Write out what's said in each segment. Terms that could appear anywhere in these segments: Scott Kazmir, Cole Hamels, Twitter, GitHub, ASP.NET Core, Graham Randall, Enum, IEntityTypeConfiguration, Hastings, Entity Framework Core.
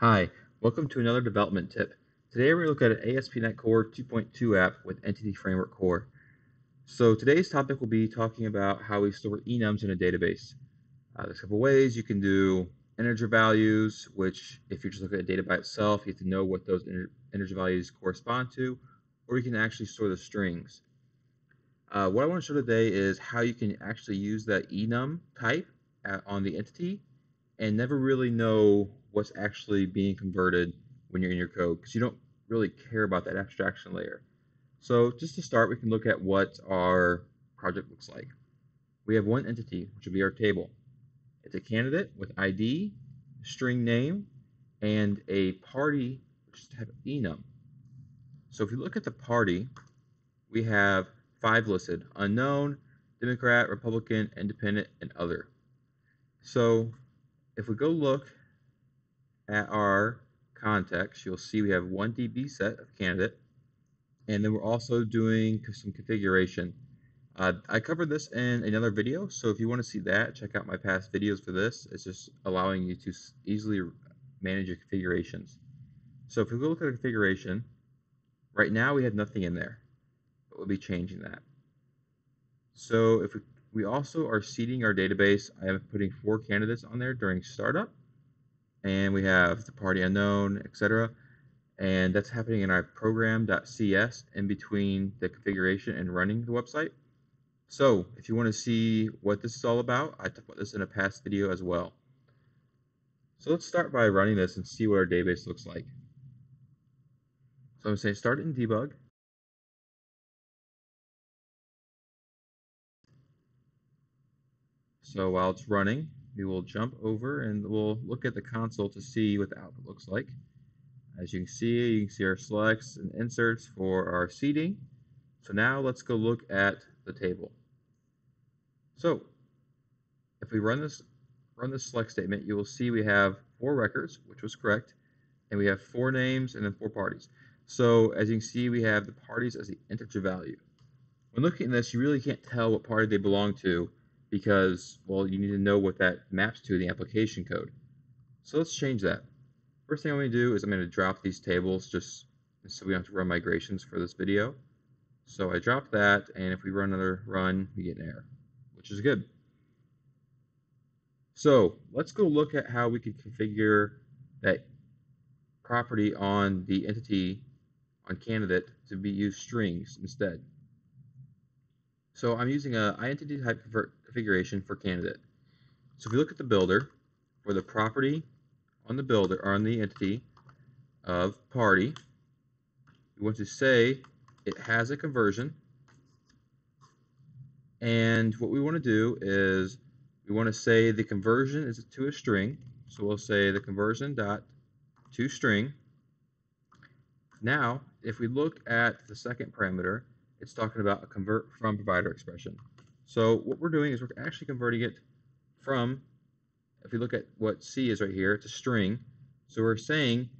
Hi, welcome to another development tip. Today we're going to look at an ASP.NET Core 2.2 app with Entity Framework Core. So today's topic will be talking about how we store enums in a database. There's a couple ways you can do integer values, which if you're just looking at data by itself, you have to know what those integer values correspond to, or you can actually store the strings. What I want to show today is how you can actually use that enum type on the entity and never really know what's actually being converted when you're in your code, because you don't really care about that abstraction layer. So just to start, we can look at what our project looks like. We have one entity, which would be our table. It's a candidate with ID, string name, and a party, which is to have an enum. So if you look at the party, we have 5 listed: unknown, Democrat, Republican, independent, and other. So if we go look at our context, you'll see we have one DB set of candidate, and then we're also doing some configuration. I covered this in another video, so if you want to see that, check out my past videos for this. It's just allowing you to easily manage your configurations. So if we go look at the configuration, right now we have nothing in there, but we'll be changing that. So if we also are seeding our database, I am putting 4 candidates on there during startup. And we have the party unknown, etc. And that's happening in our program.cs in between the configuration and running the website. So if you want to see what this is all about, I talked about this in a past video as well. So let's start by running this and see what our database looks like. So I'm going to say start in debug. So while it's running, we will jump over and we'll look at the console to see what the output looks like. As you can see our selects and inserts for our seeding. So now let's go look at the table. So if we run this select statement, you will see we have 4 records, which was correct, and we have 4 names and then 4 parties. So as you can see, we have the parties as the integer value. When looking at this, you really can't tell what party they belong to, because, well, you need to know what that maps to in the application code. So let's change that. First thing I'm going to do is I'm going to drop these tables just so we don't have to run migrations for this video. So I drop that, and if we run another run, we get an error, which is good. So let's go look at how we can configure that property on the entity on candidate to be used strings instead. So I'm using a IEntity type configuration for candidate. So if we look at the builder, for the property on the builder or on the entity of party, we want to say it has a conversion. And what we want to do is we want to say the conversion is to a string. So we'll say the conversion dot to string. Now, if we look at the second parameter, it's talking about a convert from provider expression. So what we're doing is we're actually converting it from, if we look at what C is right here, it's a string. So we're saying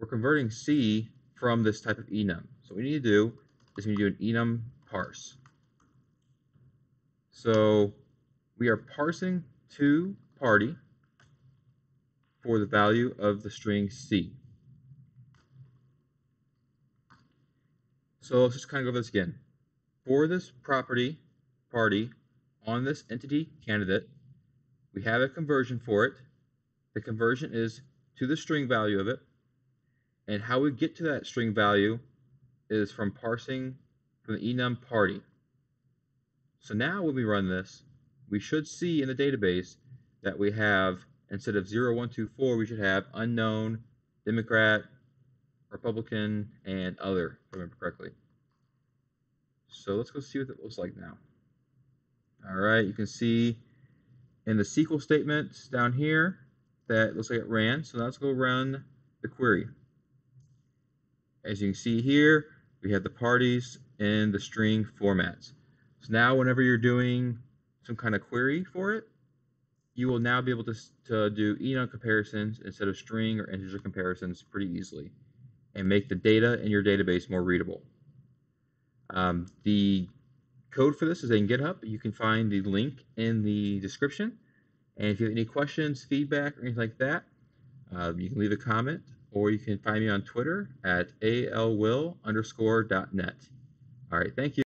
we're converting C from this type of enum. So what we need to do is we need to do an enum parse. So we are parsing to party for the value of the string C. So let's just kind of go over this again. For this property, party, on this entity, candidate, we have a conversion for it. The conversion is to the string value of it. And how we get to that string value is from parsing from the enum party. So now when we run this, we should see in the database that we have, instead of 0, 1, 2, 4, we should have unknown, Democrat, Republican, and other, if I remember correctly. So let's go see what it looks like now. All right, you can see in the SQL statements down here that it looks like it ran. So now let's go run the query. As you can see here, we have the parties in the string formats. So now whenever you're doing some kind of query for it, you will now be able to do enum comparisons instead of string or integer comparisons pretty easily, and make the data in your database more readable. The code for this is in GitHub. You can find the link in the description. And if you have any questions, feedback, or anything like that, You can leave a comment, or you can find me on Twitter at alwill_dotnet. All right, thank you.